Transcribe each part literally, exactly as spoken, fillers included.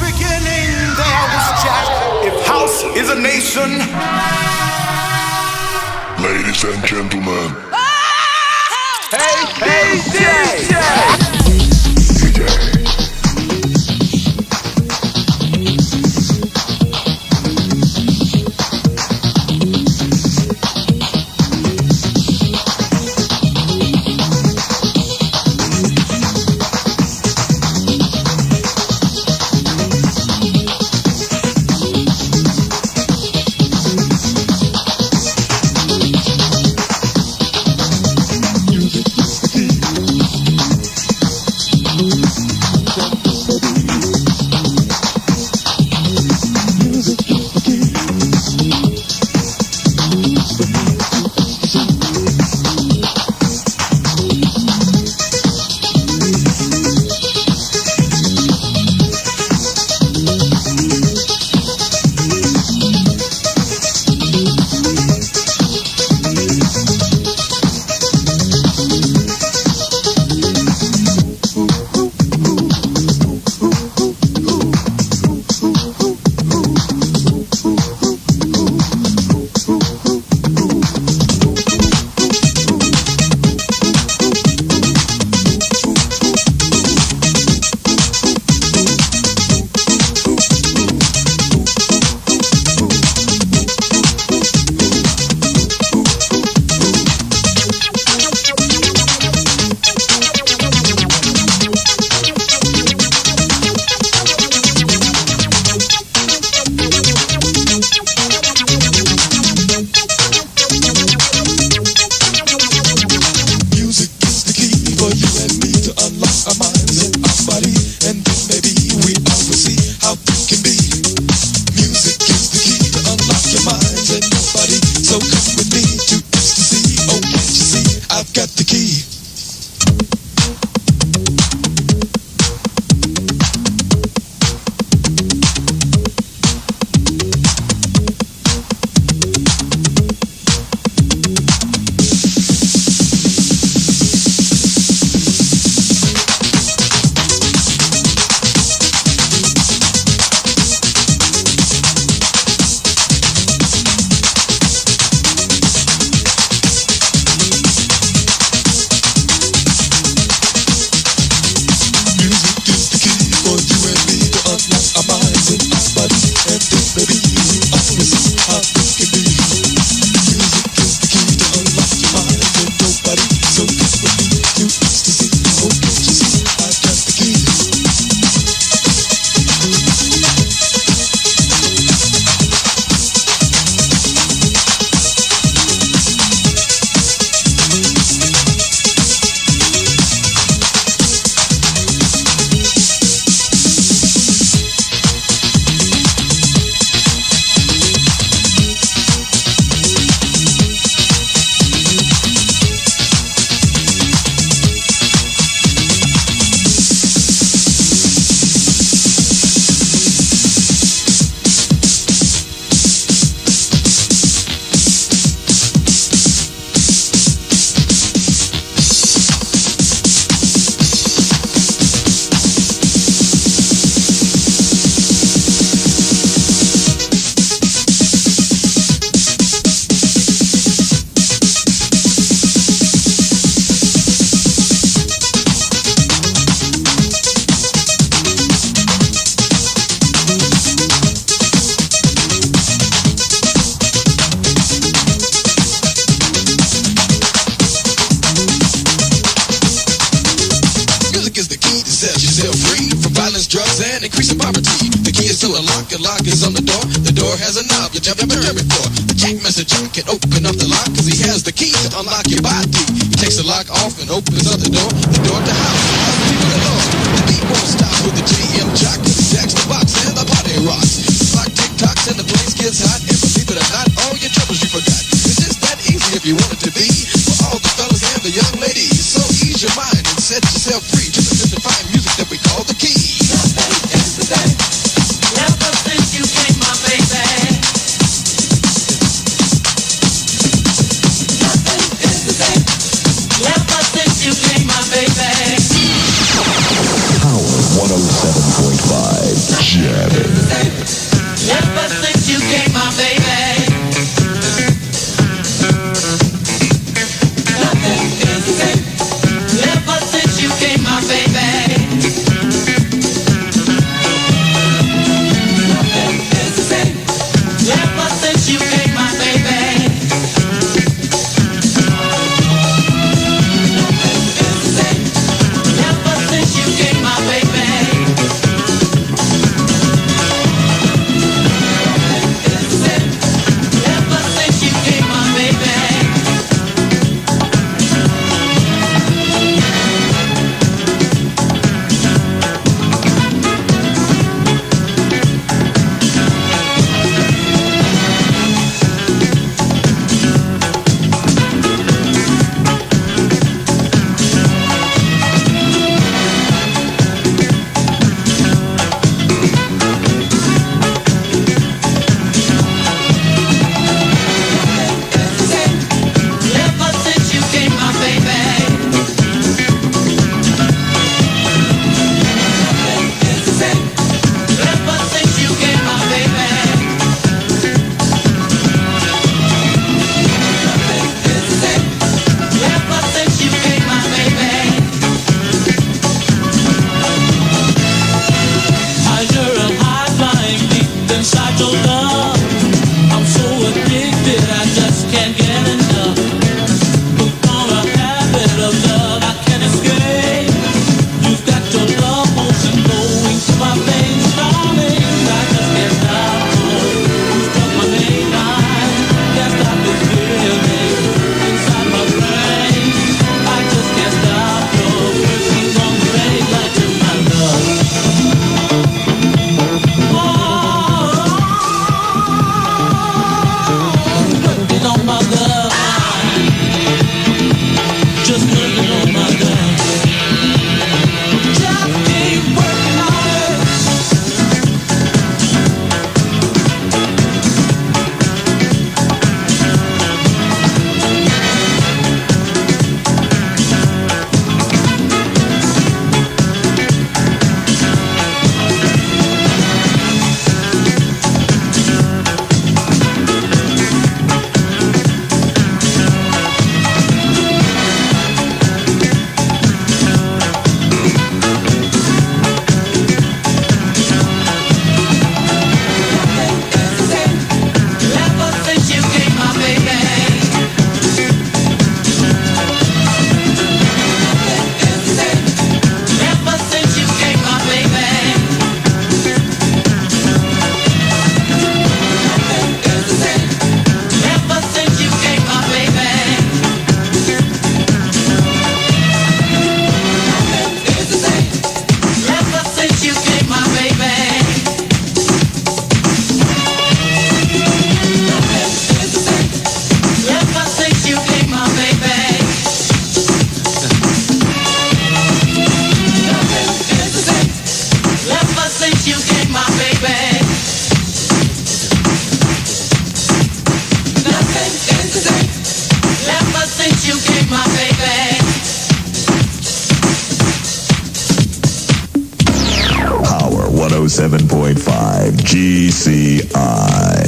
beginning there was Jack. If house is a nation, ladies and gentlemen, oh! Hey, hey, D J! D J! You ain't my baby. one oh seven point five G C I.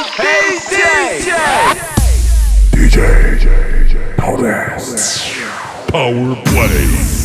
D J D J D J Power Play.